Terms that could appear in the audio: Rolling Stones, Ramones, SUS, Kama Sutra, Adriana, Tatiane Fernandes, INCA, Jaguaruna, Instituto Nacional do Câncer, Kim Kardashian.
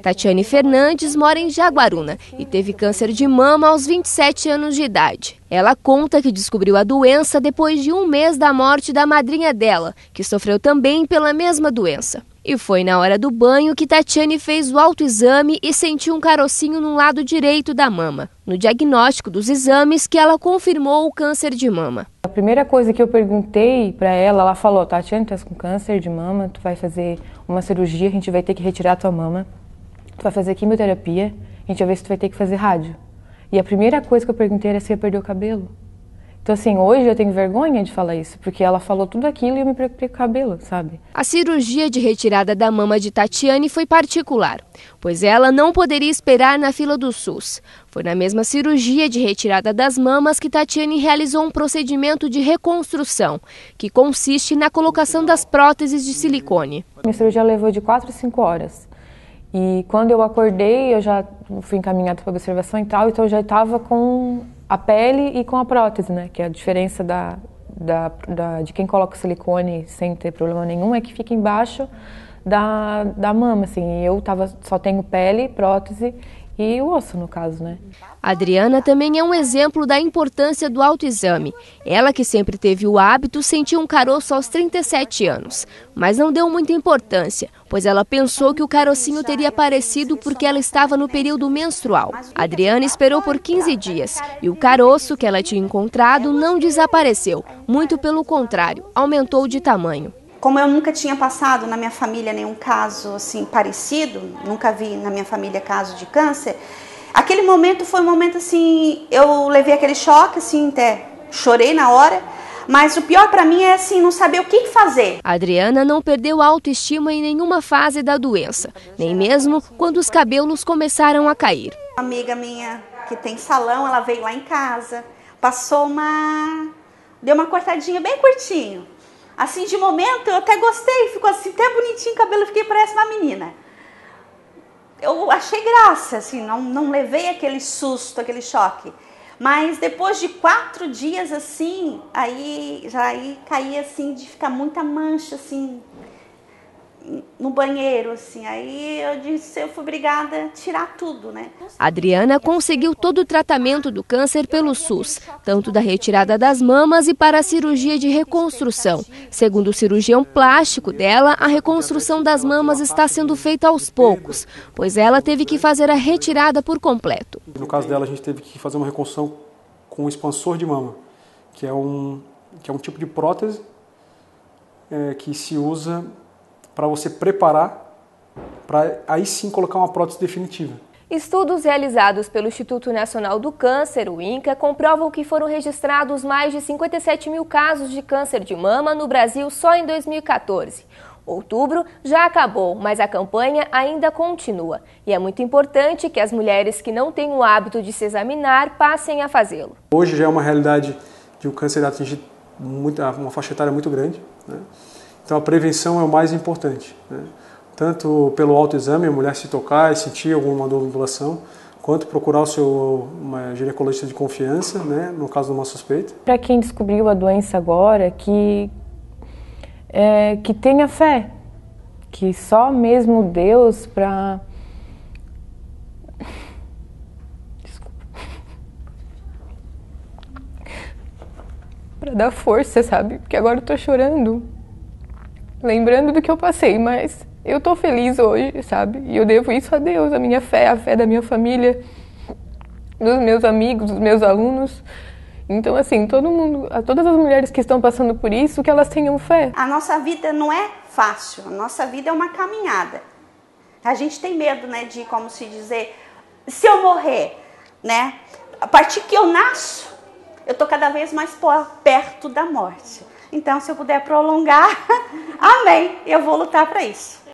Tatiane Fernandes mora em Jaguaruna e teve câncer de mama aos 27 anos de idade. Ela conta que descobriu a doença depois de um mês da morte da madrinha dela, que sofreu também pela mesma doença. E foi na hora do banho que Tatiane fez o autoexame e sentiu um carocinho no lado direito da mama. No diagnóstico dos exames que ela confirmou o câncer de mama. A primeira coisa que eu perguntei para ela falou: Tatiane, tu és com câncer de mama, tu vai fazer uma cirurgia, a gente vai ter que retirar a tua mama, tu vai fazer quimioterapia, a gente vai ver se tu vai ter que fazer rádio. E a primeira coisa que eu perguntei era se ia perder o cabelo. Então, assim, hoje eu tenho vergonha de falar isso, porque ela falou tudo aquilo e eu me preocupei com o cabelo, sabe? A cirurgia de retirada da mama de Tatiane foi particular, pois ela não poderia esperar na fila do SUS. Foi na mesma cirurgia de retirada das mamas que Tatiane realizou um procedimento de reconstrução, que consiste na colocação das próteses de silicone. Minha cirurgia levou de 4 a 5 horas. E quando eu acordei, eu já fui encaminhada para observação e tal, então eu já estava com a pele e com a prótese, né? Que a diferença de quem coloca silicone sem ter problema nenhum é que fica embaixo da mama, assim. Eu só tenho pele, prótese e o osso, no caso, né? Adriana também é um exemplo da importância do autoexame. Ela, que sempre teve o hábito, sentiu um caroço aos 37 anos. Mas não deu muita importância, pois ela pensou que o carocinho teria aparecido porque ela estava no período menstrual. Adriana esperou por 15 dias e o caroço que ela tinha encontrado não desapareceu. Muito pelo contrário, aumentou de tamanho. Como eu nunca tinha passado na minha família nenhum caso assim parecido, nunca vi na minha família caso de câncer, aquele momento foi um momento assim, eu levei aquele choque assim, até chorei na hora. Mas o pior para mim é assim, não saber o que fazer. A Adriana não perdeu a autoestima em nenhuma fase da doença, nem mesmo quando os cabelos começaram a cair. Uma amiga minha que tem salão, ela veio lá em casa, passou deu uma cortadinha bem curtinho. Assim, de momento eu até gostei, ficou assim até bonitinho o cabelo, fiquei parece uma menina. Eu achei graça, assim, não levei aquele susto, aquele choque. Mas depois de 4 dias, assim, aí caía, assim, de ficar muita mancha, assim, no banheiro, assim. Aí eu fui obrigada a tirar tudo, né? Adriana conseguiu todo o tratamento do câncer pelo SUS, tanto da retirada das mamas e para a cirurgia de reconstrução. Segundo o cirurgião plástico dela, a reconstrução das mamas está sendo feita aos poucos, pois ela teve que fazer a retirada por completo. No caso dela, a gente teve que fazer uma reconstrução com um expansor de mama, que é um tipo de prótese que se usa para você preparar, para aí sim colocar uma prótese definitiva. Estudos realizados pelo Instituto Nacional do Câncer, o INCA, comprovam que foram registrados mais de 57 mil casos de câncer de mama no Brasil só em 2014. Outubro já acabou, mas a campanha ainda continua. E é muito importante que as mulheres que não têm o hábito de se examinar passem a fazê-lo. Hoje já é uma realidade de o câncer atingir uma faixa etária muito grande, né? Então a prevenção é o mais importante, né? Tanto pelo autoexame, a mulher se tocar e sentir alguma ondulação, quanto procurar o uma ginecologista de confiança, né? No caso de uma suspeita. Para quem descobriu a doença agora, que tenha fé, que só mesmo Deus para... Desculpa. Para dar força, sabe? Porque agora eu tô chorando. Lembrando do que eu passei, mas eu tô feliz hoje, sabe? E eu devo isso a Deus, a minha fé, a fé da minha família, dos meus amigos, dos meus alunos. Então, assim, todo mundo, todas as mulheres que estão passando por isso, que elas tenham fé. A nossa vida não é fácil, a nossa vida é uma caminhada. A gente tem medo, né, de, como se dizer, se eu morrer, né? A partir que eu nasço, eu tô cada vez mais perto da morte. Então, se eu puder prolongar, amém, eu vou lutar para isso.